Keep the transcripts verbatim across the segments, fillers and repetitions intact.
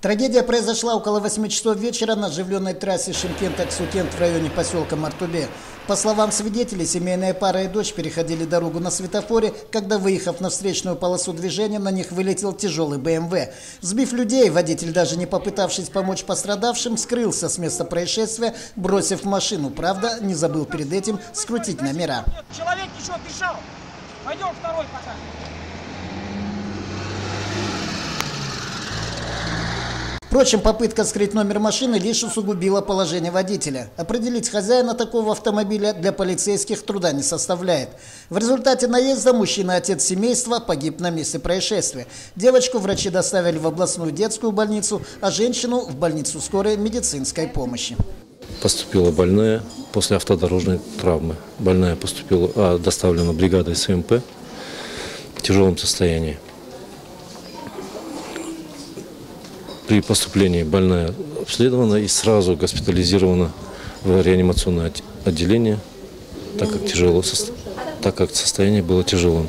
Трагедия произошла около восьми часов вечера на оживленной трассе Шимкент-Ак-Сукент в районе поселка Мартубе. По словам свидетелей, семейная пара и дочь переходили дорогу на светофоре, когда, выехав на встречную полосу движения, на них вылетел тяжелый БМВ. Сбив людей, водитель, даже не попытавшись помочь пострадавшим, скрылся с места происшествия, бросив машину. Правда, не забыл перед этим скрутить номера. Человек еще бежал. Пойдем второй пока. Впрочем, попытка скрыть номер машины лишь усугубила положение водителя. Определить хозяина такого автомобиля для полицейских труда не составляет. В результате наезда мужчина, отец семейства, погиб на месте происшествия. Девочку врачи доставили в областную детскую больницу, а женщину в больницу скорой медицинской помощи. Поступила больная после автодорожной травмы. Больная поступила, а, доставлена бригадой СМП в тяжелом состоянии. При поступлении больная обследована и сразу госпитализирована в реанимационное отделение, так как, тяжело, так как состояние было тяжелым.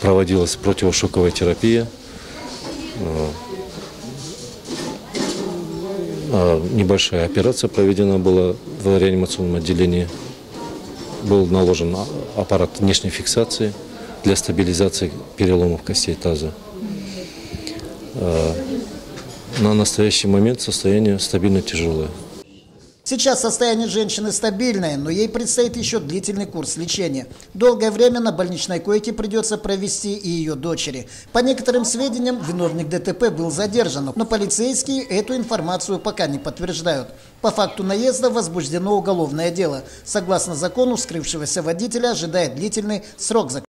Проводилась противошоковая терапия. Небольшая операция проведена была в реанимационном отделении. Был наложен аппарат внешней фиксации для стабилизации переломов костей таза. На настоящий момент состояние стабильно тяжелое. Сейчас состояние женщины стабильное, но ей предстоит еще длительный курс лечения. Долгое время на больничной койке придется провести и ее дочери. По некоторым сведениям, виновник ДТП был задержан, но полицейские эту информацию пока не подтверждают. По факту наезда возбуждено уголовное дело. Согласно закону, скрывшегося водителя ожидает длительный срок заключения.